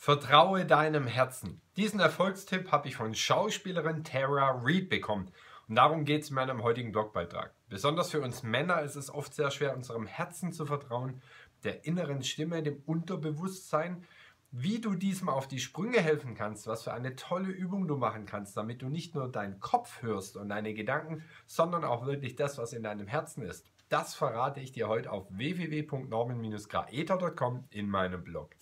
Vertraue deinem Herzen. Diesen Erfolgstipp habe ich von Schauspielerin Tara Reid bekommen. Und darum geht es in meinem heutigen Blogbeitrag. Besonders für uns Männer ist es oft sehr schwer, unserem Herzen zu vertrauen, der inneren Stimme, dem Unterbewusstsein. Wie du diesem auf die Sprünge helfen kannst, was für eine tolle Übung du machen kannst, damit du nicht nur deinen Kopf hörst und deine Gedanken, sondern auch wirklich das, was in deinem Herzen ist. Das verrate ich dir heute auf www.norman-gaeter.com in meinem Blog.